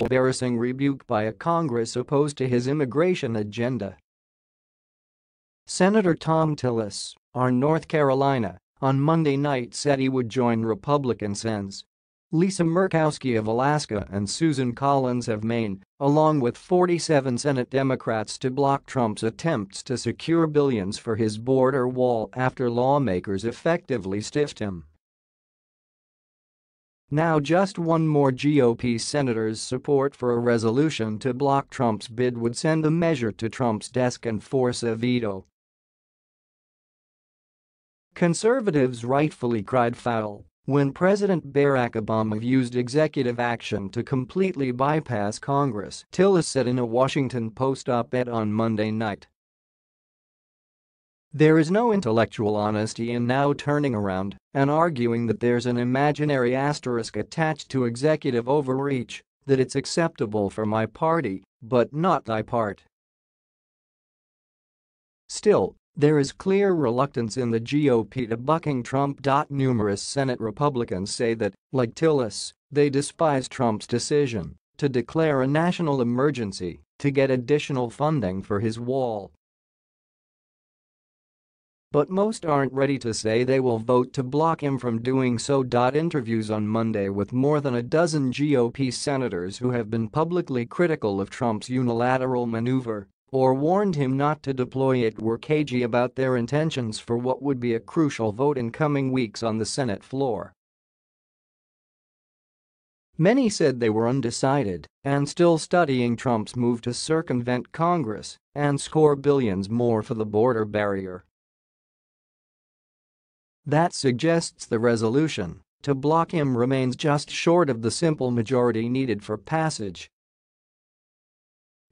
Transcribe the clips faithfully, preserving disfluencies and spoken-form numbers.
Embarrassing rebuke by a Congress opposed to his immigration agenda. Senator Tom Tillis, of North Carolina, on Monday night said he would join Republican Senators Lisa Murkowski of Alaska and Susan Collins of Maine, along with forty-seven Senate Democrats, to block Trump's attempts to secure billions for his border wall after lawmakers effectively stiffed him. Now just one more G O P senator's support for a resolution to block Trump's bid would send a measure to Trump's desk and force a veto. Conservatives rightfully cried foul when President Barack Obama used executive action to completely bypass Congress, Tillis said in a Washington Post op-ed on Monday night. There is no intellectual honesty in now turning around and arguing that there's an imaginary asterisk attached to executive overreach, that it's acceptable for my party, but not thy part. Still, there is clear reluctance in the G O P to bucking Trump. Numerous Senate Republicans say that, like Tillis, they despise Trump's decision to declare a national emergency to get additional funding for his wall. But most aren't ready to say they will vote to block him from doing so. Interviews on Monday with more than a dozen G O P senators who have been publicly critical of Trump's unilateral maneuver or warned him not to deploy it were cagey about their intentions for what would be a crucial vote in coming weeks on the Senate floor. Many said they were undecided and still studying Trump's move to circumvent Congress and score billions more for the border barrier. That suggests the resolution to block him remains just short of the simple majority needed for passage.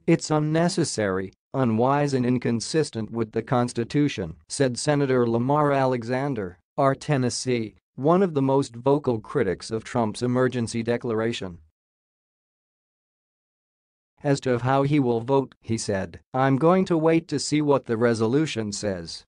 "It's unnecessary, unwise and inconsistent with the Constitution," said Senator Lamar Alexander, of Tennessee, one of the most vocal critics of Trump's emergency declaration. As to how he will vote, he said, "I'm going to wait to see what the resolution says."